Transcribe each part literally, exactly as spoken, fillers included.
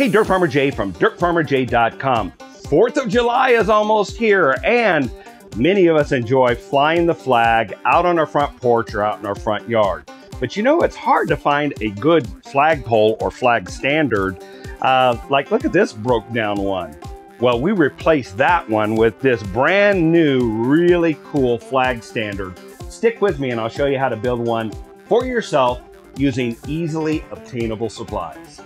Hey, Dirt Farmer Jay from Dirt Farmer Jay dot com. fourth of July is almost here, and many of us enjoy flying the flag out on our front porch or out in our front yard. But you know, it's hard to find a good flagpole or flag standard. Uh, like, look at this broke down one. Well, we replaced that one with this brand new, really cool flag standard. Stick with me and I'll show you how to build one for yourself using easily obtainable supplies.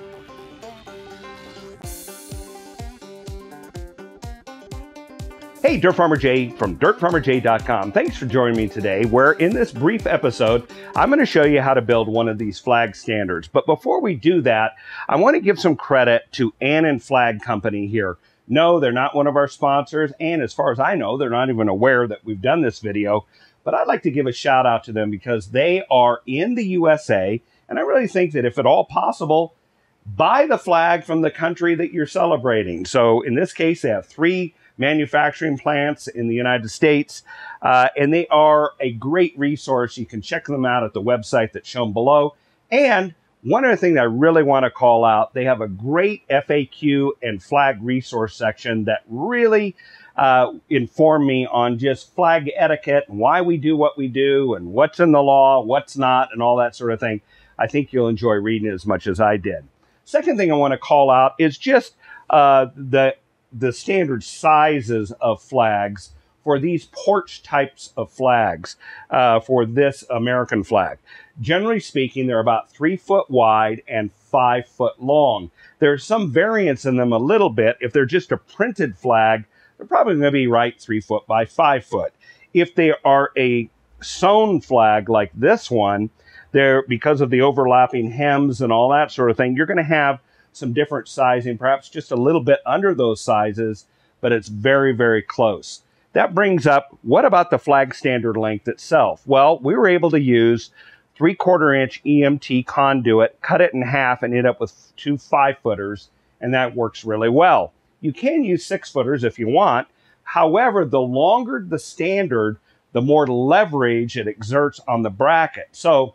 Hey, Dirt Farmer Jay from Dirt Farmer Jay dot com. Thanks for joining me today, where in this brief episode, I'm gonna show you how to build one of these flag standards. But before we do that, I wanna give some credit to Annan Flag Company here. No, they're not one of our sponsors, and as far as I know, they're not even aware that we've done this video, but I'd like to give a shout out to them because they are in the U S A, and I really think that if at all possible, buy the flag from the country that you're celebrating. So in this case, they have three manufacturing plants in the United States, uh, and they are a great resource. You can check them out at the website that's shown below. And one other thing that I really want to call out, they have a great F A Q and flag resource section that really uh, informed me on just flag etiquette and why we do what we do and what's in the law, what's not, and all that sort of thing. I think you'll enjoy reading it as much as I did. Second thing I want to call out is just uh, the the standard sizes of flags for these porch types of flags uh, for this American flag. Generally speaking, they're about three foot wide and five foot long. There's some variance in them a little bit. If they're just a printed flag, they're probably gonna be right three foot by five foot. If they are a sewn flag like this one, they're, because of the overlapping hems and all that sort of thing, you're gonna have some different sizing, perhaps just a little bit under those sizes, but it's very, very close. That brings up, what about the flag standard length itself? Well, we were able to use three quarter inch E M T conduit, cut it in half and end up with two five footers, and that works really well. You can use six footers if you want. However, the longer the standard, the more leverage it exerts on the bracket. So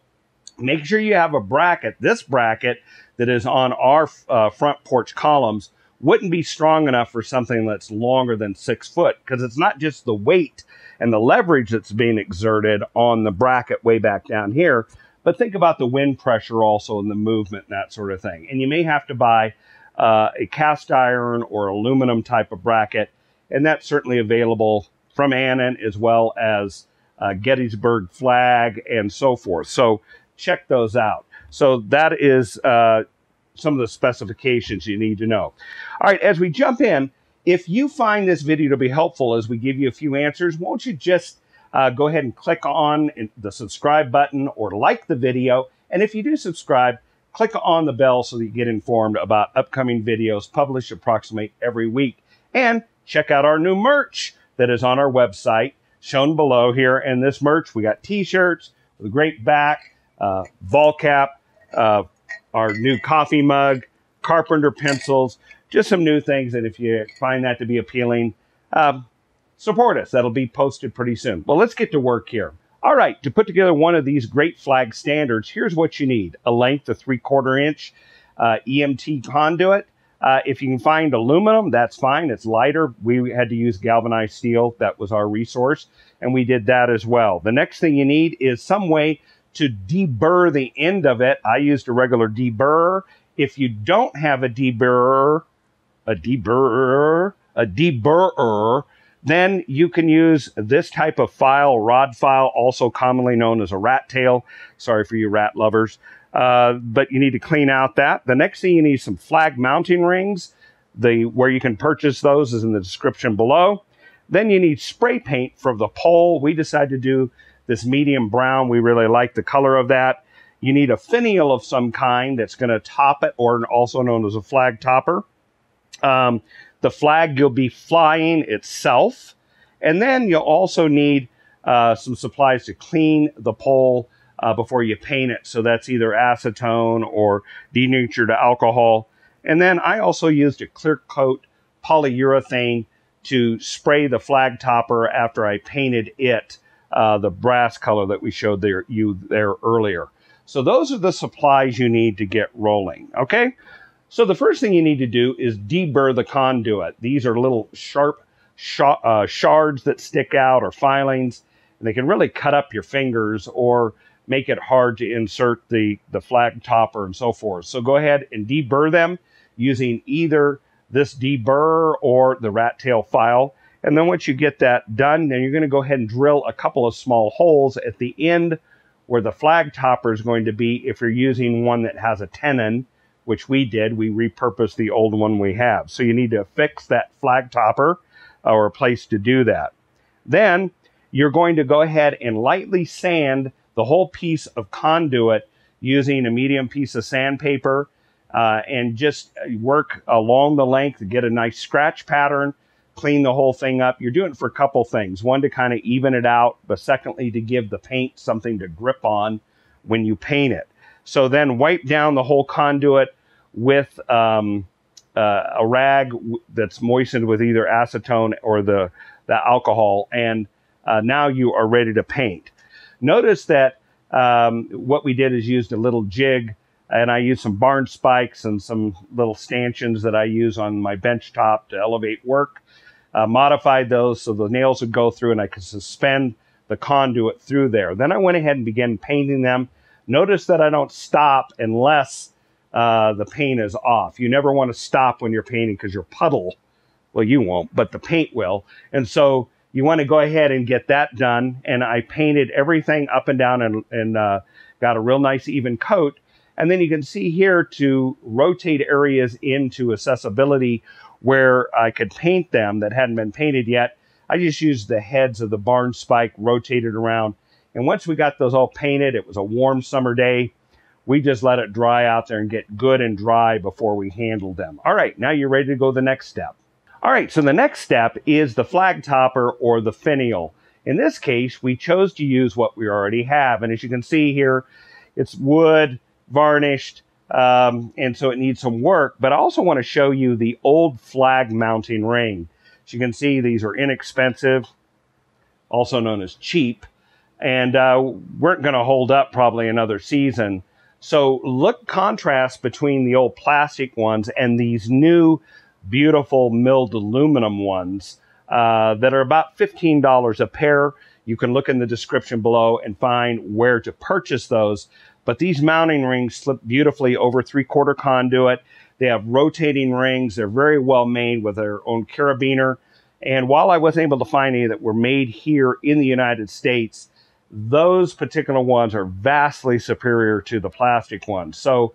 make sure you have a bracket. This bracket that is on our uh, front porch columns wouldn't be strong enough for something that's longer than six foot because it's not just the weight and the leverage that's being exerted on the bracket way back down here, but think about the wind pressure also and the movement and that sort of thing. And you may have to buy uh, a cast iron or aluminum type of bracket, and that's certainly available from Annan as well as uh, Gettysburg flag and so forth. So check those out. So that is uh, some of the specifications you need to know. All right, as we jump in, if you find this video to be helpful as we give you a few answers, won't you just uh, go ahead and click on the subscribe button or like the video. And if you do subscribe, click on the bell so that you get informed about upcoming videos published approximately every week. And check out our new merch that is on our website shown below here. And this merch, we got t-shirts with a great back, Uh, ball cap, uh, our new coffee mug, carpenter pencils, just some new things. And if you find that to be appealing, um, support us. That'll be posted pretty soon. Well, let's get to work here. All right, to put together one of these great flag standards, here's what you need. A length of three quarter inch uh, E M T conduit. Uh, if you can find aluminum, that's fine. It's lighter. We had to use galvanized steel. That was our resource. And we did that as well. The next thing you need is some way to deburr the end of it. I used a regular deburrer. If you don't have a deburrer, a deburrer, a deburrer, then you can use this type of file, rod file, also commonly known as a rat tail. Sorry for you rat lovers. Uh, but you need to clean out that. The next thing you need is some flag mounting rings. The where you can purchase those is in the description below. Then you need spray paint for the pole. We decided to do this medium brown. We really like the color of that. You need a finial of some kind that's going to top it, or also known as a flag topper. Um, the flag you'll be flying itself. And then you'll also need uh, some supplies to clean the pole uh, before you paint it. So that's either acetone or denatured alcohol. And then I also used a clear coat polyurethane to spray the flag topper after I painted it Uh, the brass color that we showed there, you there earlier. So those are the supplies you need to get rolling, okay? So the first thing you need to do is deburr the conduit. These are little sharp sh uh, shards that stick out, or filings, and they can really cut up your fingers or make it hard to insert the, the flag topper and so forth. So go ahead and deburr them using either this deburr or the rat tail file. And then once you get that done, then you're going to go ahead and drill a couple of small holes at the end where the flag topper is going to be if you're using one that has a tenon, which we did. We repurposed the old one we have. So you need to fix that flag topper or a place to do that. Then you're going to go ahead and lightly sand the whole piece of conduit using a medium piece of sandpaper uh, and just work along the length to get a nice scratch pattern. Clean the whole thing up. You're doing it for a couple things. One, to kind of even it out, but secondly, to give the paint something to grip on when you paint it. So then wipe down the whole conduit with um, uh, a rag that's moistened with either acetone or the, the alcohol, and uh, now you are ready to paint. Notice that um, what we did is used a little jig, and I used some barn spikes and some little stanchions that I use on my bench top to elevate work. Uh, modified those so the nails would go through and I could suspend the conduit through there. Then I went ahead and began painting them. Notice that I don't stop unless uh, the paint is off. You never want to stop when you're painting because your puddle, well, you won't, but the paint will. And so you want to go ahead and get that done. And I painted everything up and down and, and uh, got a real nice even coat. And then you can see here to rotate areas into accessibility where I could paint them that hadn't been painted yet. I just used the heads of the barn spike, rotated around. And once we got those all painted, it was a warm summer day. We just let it dry out there and get good and dry before we handled them. All right, now you're ready to go to the next step. All right, so the next step is the flag topper or the finial. In this case, we chose to use what we already have. And as you can see here, it's wood, varnished, um, and so it needs some work. But I also want to show you the old flag mounting ring. As you can see, these are inexpensive, also known as cheap, and uh, weren't going to hold up probably another season. So look, contrast between the old plastic ones and these new beautiful milled aluminum ones uh, that are about fifteen dollars a pair. You can look in the description below and find where to purchase those. But these mounting rings slip beautifully over three-quarter conduit. They have rotating rings. They're very well made with their own carabiner. And while I wasn't able to find any that were made here in the United States, those particular ones are vastly superior to the plastic ones. So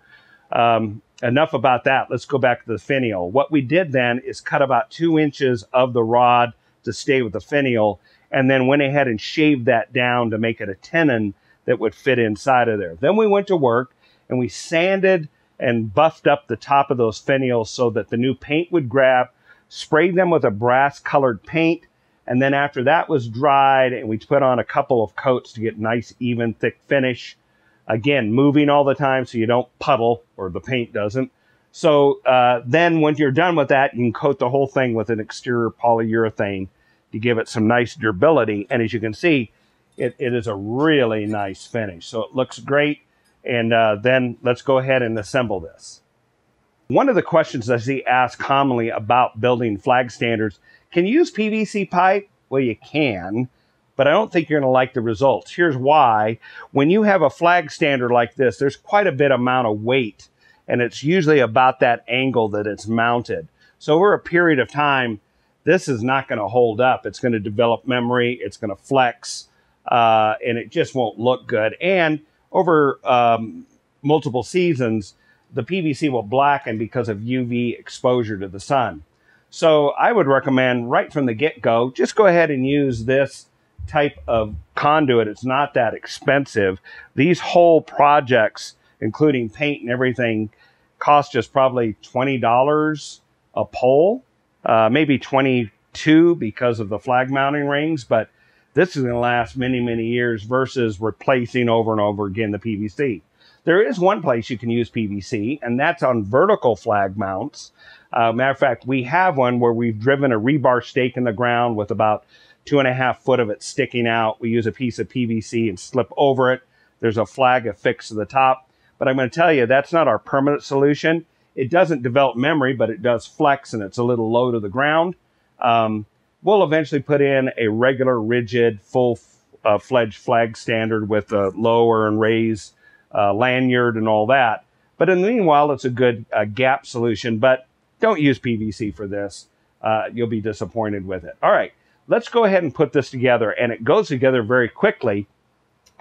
um, enough about that. Let's go back to the finial. What we did then is cut about two inches of the rod to stay with the finial, and then went ahead and shaved that down to make it a tenon that would fit inside of there. Then we went to work and we sanded and buffed up the top of those finials so that the new paint would grab, sprayed them with a brass colored paint, and then after that was dried, and we put on a couple of coats to get nice, even, thick finish. Again, moving all the time so you don't puddle, or the paint doesn't. So uh, then when you're done with that, you can coat the whole thing with an exterior polyurethane to give it some nice durability. And as you can see, It, it is a really nice finish. So it looks great. And uh, then let's go ahead and assemble this. One of the questions I see asked commonly about building flag standards, can you use P V C pipe? Well, you can, but I don't think you're going to like the results. Here's why. When you have a flag standard like this, there's quite a bit amount of weight, and it's usually about that angle that it's mounted. So over a period of time, this is not going to hold up. It's going to develop memory. It's going to flex. Uh, and it just won't look good. And over um, multiple seasons, the P V C will blacken because of U V exposure to the sun. So I would recommend right from the get-go, just go ahead and use this type of conduit. It's not that expensive. These whole projects, including paint and everything, cost us probably twenty dollars a pole, uh, maybe twenty-two dollars because of the flag mounting rings, but this is going to last many, many years versus replacing over and over again the P V C. There is one place you can use P V C, and that's on vertical flag mounts. Uh, matter of fact, we have one where we've driven a rebar stake in the ground with about two and a half foot of it sticking out. We use a piece of P V C and slip over it. There's a flag affixed to the top. But I'm going to tell you, that's not our permanent solution. It doesn't develop memory, but it does flex, and it's a little low to the ground. Um, we'll eventually put in a regular, rigid, full-fledged uh, flag standard with a lower and raised uh, lanyard and all that. But in the meanwhile, it's a good uh, gap solution, but don't use P V C for this. Uh, you'll be disappointed with it. All right, let's go ahead and put this together, and it goes together very quickly.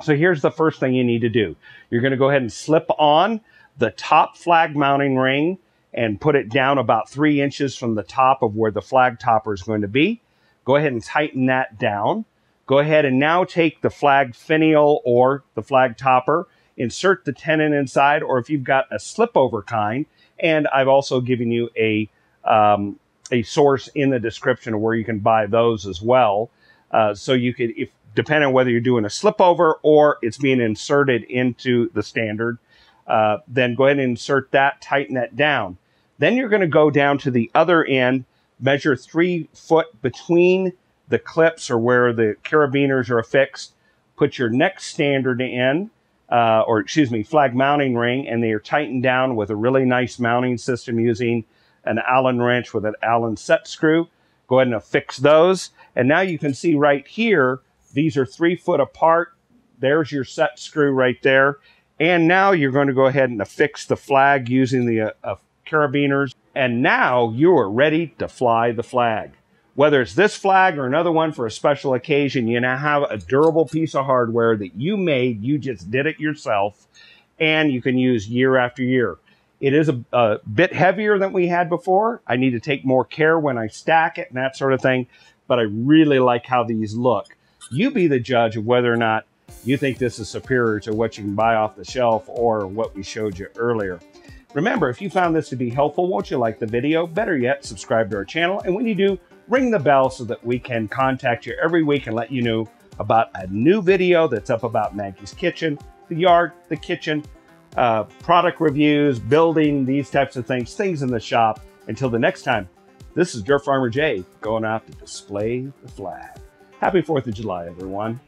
So here's the first thing you need to do. You're going to go ahead and slip on the top flag mounting ring and put it down about three inches from the top of where the flag topper is going to be. Go ahead and tighten that down. Go ahead and now take the flag finial or the flag topper, insert the tenon inside, or if you've got a slip over kind, and I've also given you a, um, a source in the description of where you can buy those as well. Uh, so you could, if depending on whether you're doing a slip over or it's being inserted into the standard, Uh, then go ahead and insert that, tighten that down. Then you're going to go down to the other end, measure three foot between the clips or where the carabiners are affixed, put your next standard in, uh, or excuse me, flag mounting ring, and they are tightened down with a really nice mounting system using an Allen wrench with an Allen set screw. Go ahead and affix those. And now you can see right here, these are three foot apart. There's your set screw right there. And now you're going to go ahead and affix the flag using the uh, uh, carabiners. And now you are ready to fly the flag. Whether it's this flag or another one for a special occasion, you now have a durable piece of hardware that you made, you just did it yourself, and you can use year after year. It is a, a bit heavier than we had before. I need to take more care when I stack it and that sort of thing, but I really like how these look. You be the judge of whether or not you think this is superior to what you can buy off the shelf or what we showed you earlier. Remember, if you found this to be helpful, won't you like the video? Better yet, subscribe to our channel. And when you do, ring the bell so that we can contact you every week and let you know about a new video that's up about Maggie's Kitchen, the yard, the kitchen, uh, product reviews, building, these types of things, things in the shop. Until the next time, this is Dirt Farmer Jay going out to display the flag. Happy fourth of July, everyone.